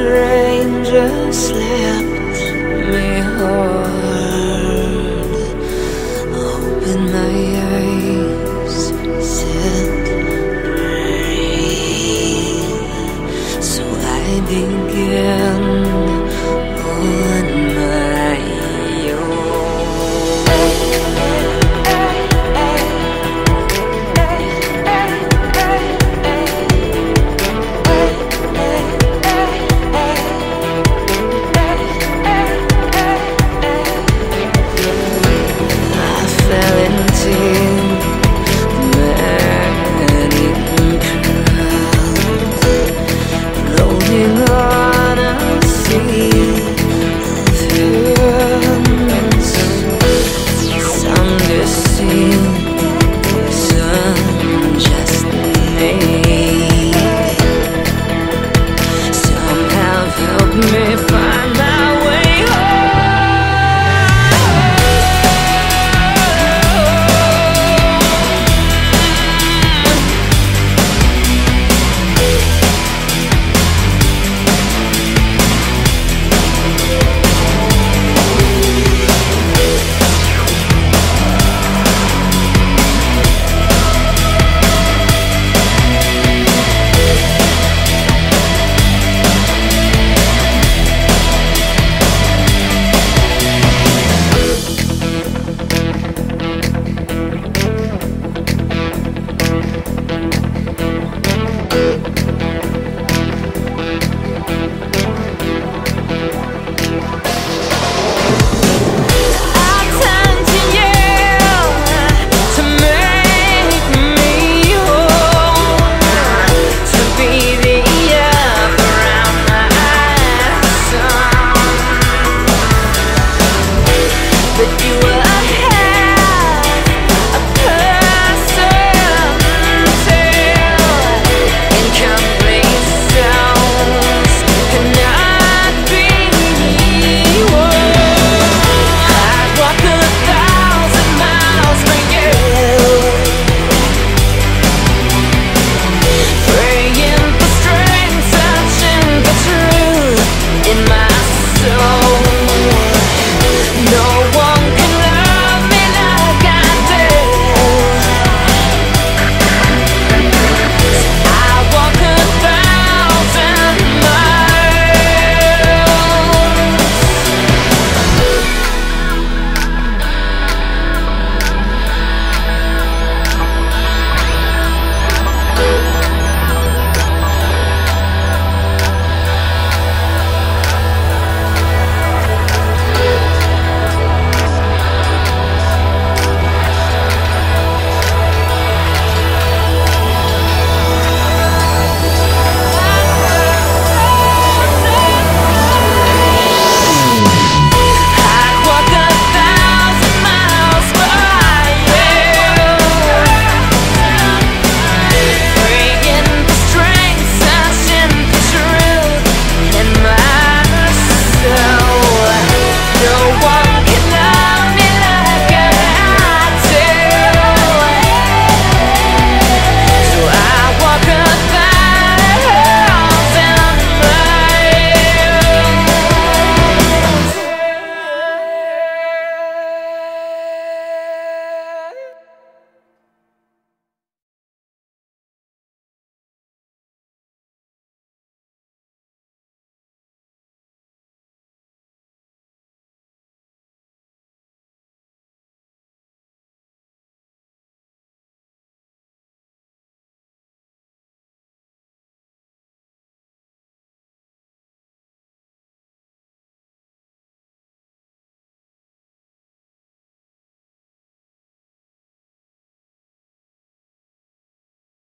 stranger slapped me hard. Opened my eyes, said breathe. So I began